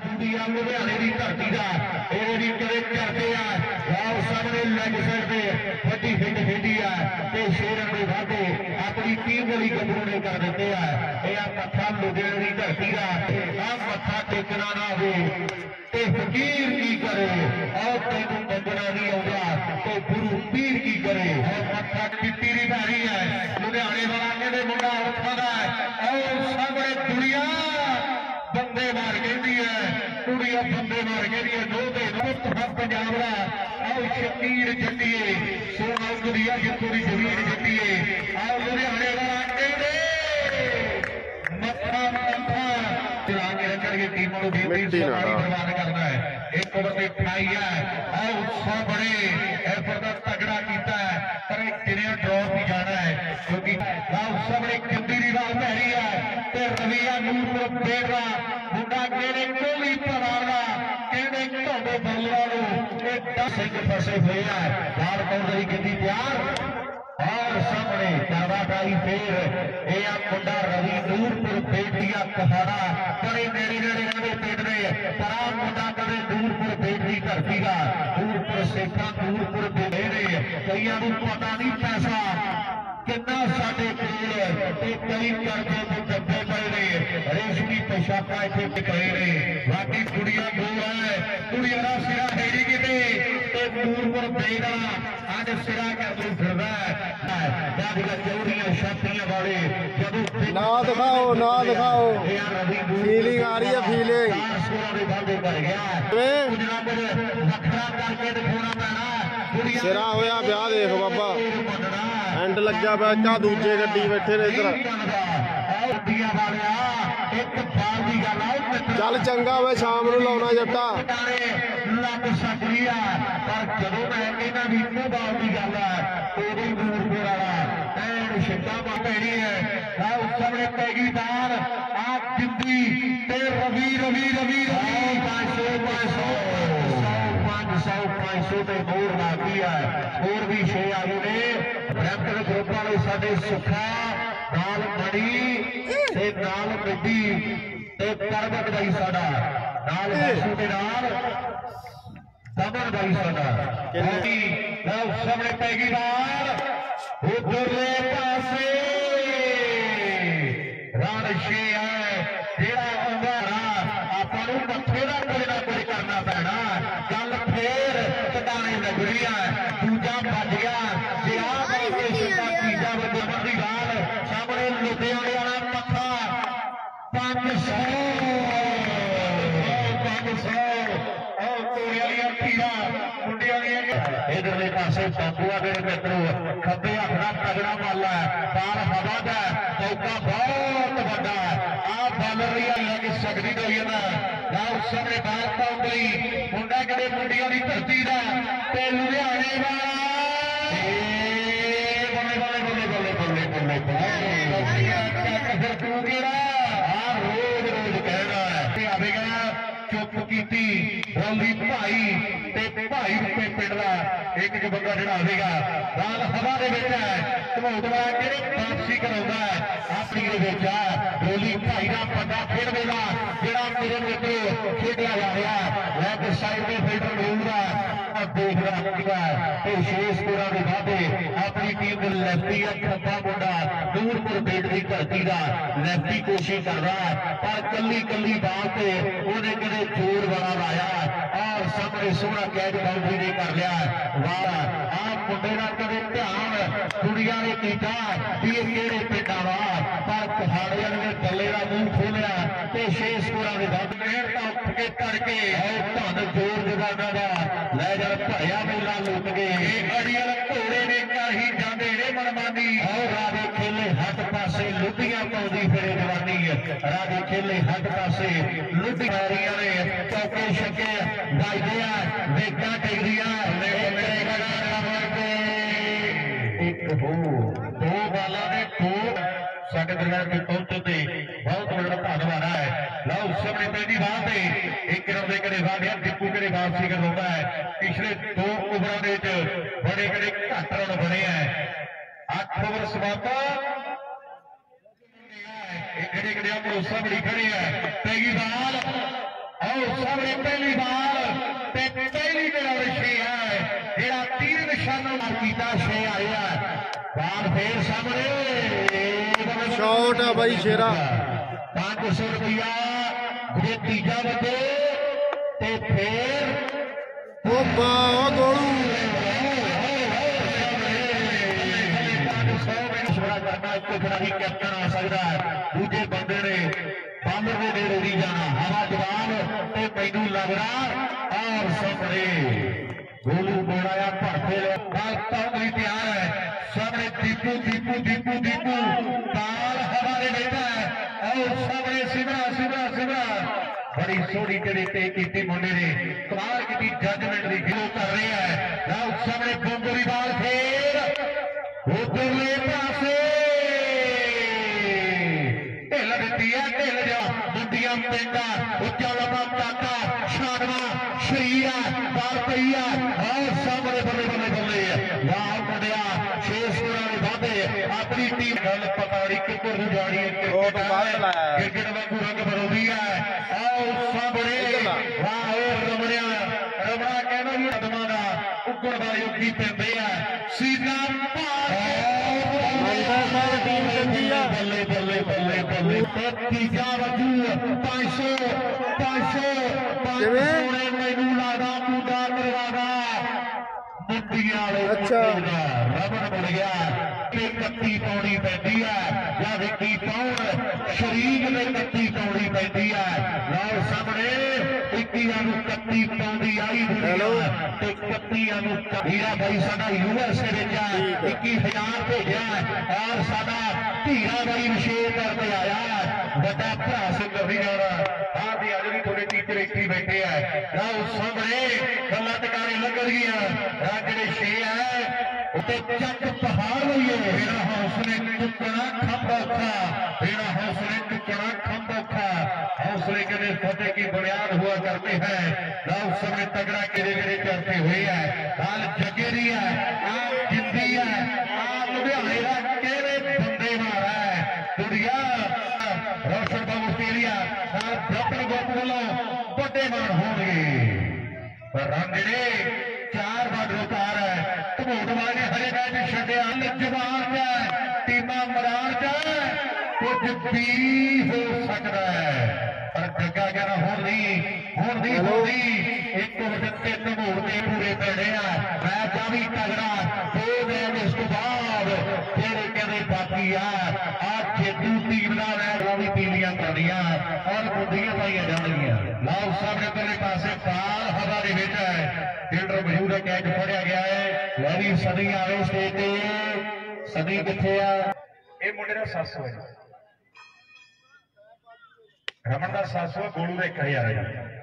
खुदिया लुधियाने की धरती का करते हैं और सामने लैग साइड से वड्डी हिट खेडी है तो शेर के वादे अपनी टीम वाली गबरू ने कर देते हैं। यह मत्था लुधियाने की धरती का आप मत्था टेकना ना हो तो फकीर की करे और तेन बंदना नहीं आऊगा तो गुरु पीर की करे और मत्था किटी की धारी है लुधियाने वाला कहते मुंडा उठा है और सामने दुनिया बंदे मार कहती है कुड़िया बंदे मार कहती है दो दे मुफ्त हक पंजाब का आओ शकीर जटीए सोना दुनिया की पूरी जमीन जटीए आओ लुधियाने वाला कहते मत्था मत्था चला के रखेंगे टीमों को भी सफाई प्रदान करना है। एक ओवर में अठाई है और उत्साह बड़े एफर्ट तगड़ा किया है पर एक किरिया ड्रॉ भी जाना है क्योंकि उत्साह बड़े गंभीर राल में हरी है रविया नूर बेड़ा मुंडा कहने कोली पवारा कहने धोबे बल्ला एक फसे हुए हैं बार कौड़ी गति प्यार और सामने दावादाई फेर यह मुंडा रवि नूरपुर बेटिया कहाड़ा बड़े नेड़े नेड़े कदे पेट रहे पर मुंडा कदे नूरपुर बेटी धरती का नूरपुर सेठा नूरपुर बेड़े कई पता नहीं पैसा कितना साढ़े कोल कई करते डब्बे पड़े रहे रेशमी पोशाका इतने पड़े रहे बाकी कुड़िया गो है कुड़िया का सिरा हेरी कितने नूरपुर बेड़ा अज सिरा कर दो फिर चौड़िया छातियां वाले जब ना दिखाओ ना दिखाओ फीलिंग आ रही है फीलिंग वखरा करके दिखाना पैना सिरा होया ब्याह देख बाबा एंड लग जा बैठा दूजे गड्डी बैठे ने इधर चल चंगा वे शाम को लाना जट्टा लग सकती है पर जो मैं कहना भी इतने बार की गल है उदो नूरपुर वाला शिक्षा पैनी है उस समय पैगीदार आप जिंदी रवि रवि रवि रवि 500 पे मोर ला दिया और भी छे आयु ने ब्रैमटन ग्रुप वाले साडे सुखा नाल मड़ी ते नाल मिट्टी ते परबत भाई साडा नाल वासु के नाल दमन भाई साडा कहती लव सामने पैगीदार उधरले पासे राण छे है जेड़ा अंगारा आपां नूं मथे दा कोई ना कोई करना पैना गल फेर कटाने लग रही है दूजा बच गया जे आ करके शिका तीजा बजमन की गाल सामने लुधियाने वाला मत्था 500 और तोड़िया पीड़ा मुंडिया इधरले पासे बाबूआ के मित्रों खब्बे हथ दा तगड़ा माला है पार हवा दा चौका बहुत वड्डा आप बल रही है लग सकती तो ये ना सामने बात पाओ गई मुंडा कदे मुंडिया की धरती का लुधियाने वाला बल्ले बल्ले बल्ले बल्ले बल्ले बल्ले बल्ले तू गेड़ा हाँ रोज रोज कहना है आवेगा चुप की बोली भाई ते भाई रुपये पिंड का एक बंदा जरा आवेगा लाल हवा के धमोदड़ा कि वापसी करा अपनी बोली भाई का पता फिर देगा जरा मेरे मित्रों खेडिया जा रहा लैग साइड में फिल्टर मिलूंगा देख रहा है शेष कोरा के वादे अपनी टीम लेफ्टी है खब्बा मुंडा नूरपुर बेट की धरती का लेफ्टी कोशिश कर रहा है पर कली कली बात उन्हें कदे जोर वाला लाया और सामने सोहना कैच बाउंड्री ने कर लिया वाह आप मुंडे का कदे ध्यान कुड़िया ने किया भी ये पिंडा वा पर पहाड़िया ने थले का मूंह खोलिया तो शेष कोरा के बाद मेहनत उठ के तड़के और धन जोर जगाना लै जा भया मेला लुट गए अड़ियल घोड़े ने कही जाते ने मनमानी और राधे खेले हट पासे लुधिया पाती फिरे जवानी राधे खेले हट पासे लुधिया मारिया ने चौके छके वाजदिया बेगा टेकदिया एक हो दो बाला ने दो साडे दरबार में पहुंचते बहुत बड़ा धन्यवाद है लाओ सामने पहली बात है एक रवे कड़े वादिया टिप्पू कड़े वापसी का होता है पिछले दो ओवरों के बड़े कड़े घट रन बने हैं 8 ओवर समाप्त एक घड़े घड़िया भरोसा बड़ी खड़े है पैगीवाल और सामने पहली बार पहली जरा विषय है जरा तीन निशानों मारकीता से आया है। बार फिर सामने शॉट है भाई शेरा 500 रुपया ये तीजा बजे ते फिर ओ गोलू कैप्टन आ सकता है। दूजे बंदे ने बंद के नेड़े नहीं जाना हवा जवान मैनू लग रहा और सामने गोलू बोलाया भरते तैयार है। सामने दीपू दीपू दीपू दीपू ताल हवा में लेता है और सामने सिमरा सिमरा सिमरा बड़ी सोहनी जड़ी पे की मुंडे ने कमाल की जजमेंट की गिलो कर रही है। सामने बंगोरी बाल खेल उधरले पासे ढिल जा मंडिया पेंडा उच्चा लम्बा टाका शानवा शरीरा बार पैया और सामने बल्ले बल्ले बल्ले वाह मुंडिया 6 स्कोर ने वादे अपनी टीम गल पता नहीं किधर हो जा रही है। क्रिकेट वांगू रंग बदलती है और सामने वाह रमणिया रमणा कहना भी कदमा का उगड़ वाले उगी पेंदे है सीधा बल्ले बल्ले बल्ले बल्ले तीजा वजू 500 500 500 मैनू लादा मुंडा करवादा मुंडिया रबड़ बन गया कत्ती पानी पैंती है या विकी पाउन शरीर में कत्ती पानी पैंती है। लाओ सामने 21 कत्ती पाँदी आई दुनिया तो 31 हीरा भाई साडा यूएसए भेजा 21,000 भेजा और साडा हीरा भाई विशेष करके आया बड़ा भरा सिंह भी जाना आज भी थोड़े टीचर एक ही बैठे है। लाओ सामने गल्लां टकारे लग गईयां राजड़े छे है चक पहाड़ हुई मेरा हौसले चुकना खंभ औखा मेरा हौसले चुकना खंभ औखा हौसले के लिए फतेह की बुनियाद हुआ करते हैं। लाओ समय तगड़ा गिरे गिरे करते हुए है लाल जगेरी है आप जिंदी है आप लुधियाना केरे बंदे मारा है दुनिया रोशन बाबू तेरिया डॉक्टर गोपुलो बड़े मार होंगे पर रंगड़े 4 बार उतार है घोटवाले हरे बैठ छे जवान जाए टीमा मरान जाए कुछ भी हो सकता है पर जगह कहना हो नहीं एक बचते घमोड़ते पूरे पैने हैं मैच का भी तगड़ा 2 मैच इस बाद फिर कहते बाकी आज जेतू टीम का मैच वो भी पीलियां पानिया और गुंडियां पाई जानिया। लाओ सामने पहले पास पाल हवा के बेच है फील्डर मजू का कैच फड़िया गया है। लवी सदी आए स्टेज पे सदी किथे आ ये मुंडे का 700 है रमन का 700 गोलू का 1000 है।